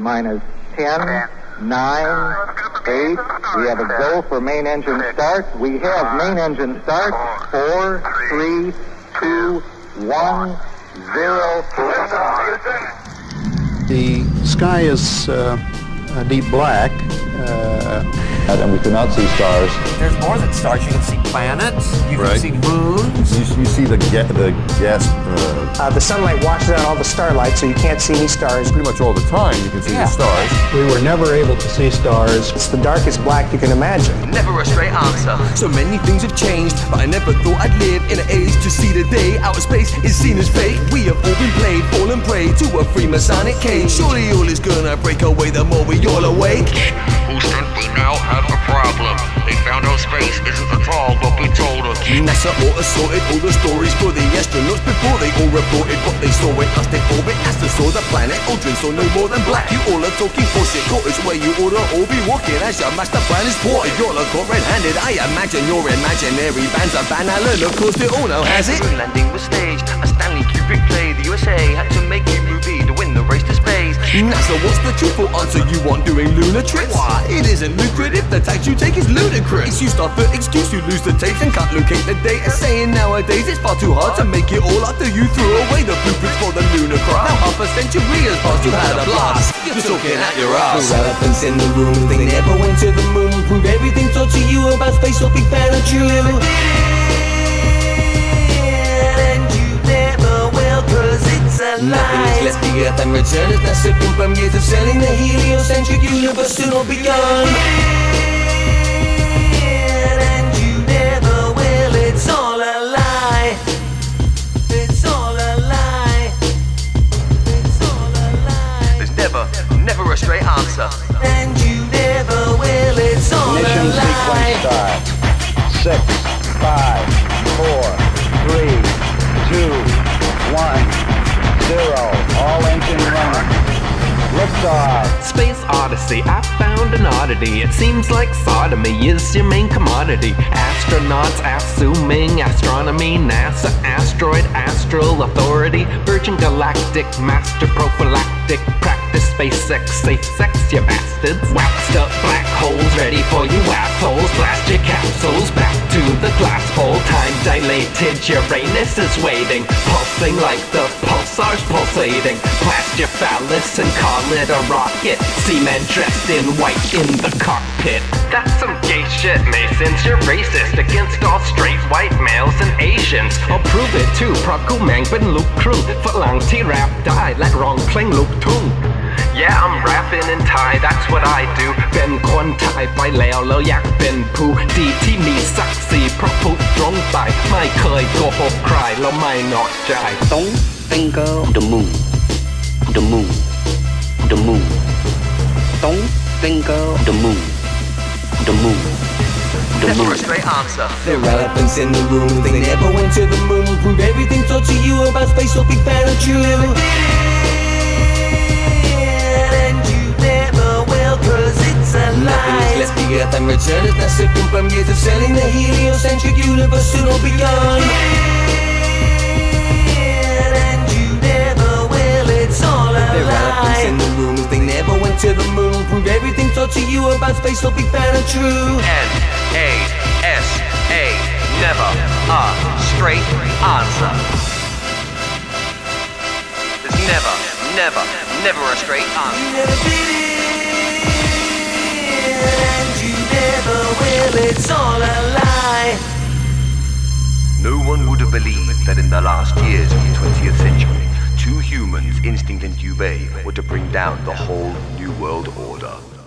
minus 10, 9, 8. We have a go for main engine start. We have main engine start. 4, 3, 2, 1, 0. The sky is a deep black. And we cannot see stars. There's more than stars. You can see planets. You can see moons. You see the gas. The sunlight washes out all the starlight, so you can't see any stars. Pretty much all the time you can see the stars. We were never able to see stars. It's the darkest black you can imagine. Never a straight answer. So many things have changed, but I never thought I'd live in an age to see the day. Outer space is seen as fake. We have all been played, fallen prey to a Freemasonic cage. Surely all is gonna break away the more we all awake. Houston, we now have a problem. They found out space isn't at all what we told them. NASA ought to sorted all the stories for the astronauts before they all reported what they saw in us. They orbit NASA saw the planet Aldrin, so no more than black. You all are talking bullshit, cottage where you ought to all be walking as your master plan is thwarted. Y'all are got red-handed. I imagine your imaginary bands are Van Allen. Of course they all know has it. The moon landing was staged. A Stanley Kubrick play. The USA had to make a movie to win the race to space. NASA, what's the truthful answer you want doing lunar trips? Why? It isn't lucrative, the tax you take is ludicrous. It's used up for excuse, you lose the tapes and can't locate the data. Saying nowadays it's far too hard to make it all up. After you threw away the blueprints for the lunar craft. Now half a century has passed, you had a blast. You're talking at your ass. The elephants in the room, they never went to the moon. Prove everything taught to you about space or Big Bang and you never did, and you never will, cause it's a lie. Nothing is left the earth and return is not sipping from years of selling the heliocentric universe soon will be gone. And you never will, it's all a lie. It's all a lie. It's all a lie. There's never a straight answer. And you never will, it's all a lie. Mission sequence start. 6, 5, 4, 3, 2, 1, 0. All engine running. Liftoff. Space Odyssey. I found an oddity. It seems like sodomy is your main commodity. Astronauts assuming astronomy. NASA asteroid astral authority. Virgin Galactic master prophylactic. Practice SpaceX safe sex, you bastards. Waxed up black holes ready for you assholes. Blast your capsules back to the glass bowl. Time dilated. Uranus is waiting. Pulsing like the pulsars pulsating. Blast your phallus and call it a rocket. Seamen dressed in white in the cockpit. That's some gay shit, Masons. You're racist against all straight white males and Asians. I'll prove it too. Praku Mang Bin Luke Crew. Phalang T Rap Die Let Rong Pling Luke Tung. Yeah, I'm rapping in Thai, that's what I do. Ben Quan Thai by Leo Lo Yak Ben Poo. DT me sexy, Prapu Drong by. My Khoi Go Ho Cry, Lo Mai Not Jai. Don't finger the moon. The moon. The moon. Don't finger the moon. The moon. The moon. Never a straight answer. There are elephants in the room. They never went to the moon. Prove everything taught to you about space or Big Bang and you never did, and you never will, cause it's a lie. Nothing is left the earth and return is not sipping from years of selling the heliocentric universe soon will be gone. And you never will, it's all a lie. They never went to the moon. Prove everything taught to you about space will be found and true. NASA, never a straight answer. There's never a straight answer. You never did it, and you never will. It's all a lie. No one would have believed that in the last years of the 20th century, two humans, Instinct and Dubay, were to bring down the whole New World Order.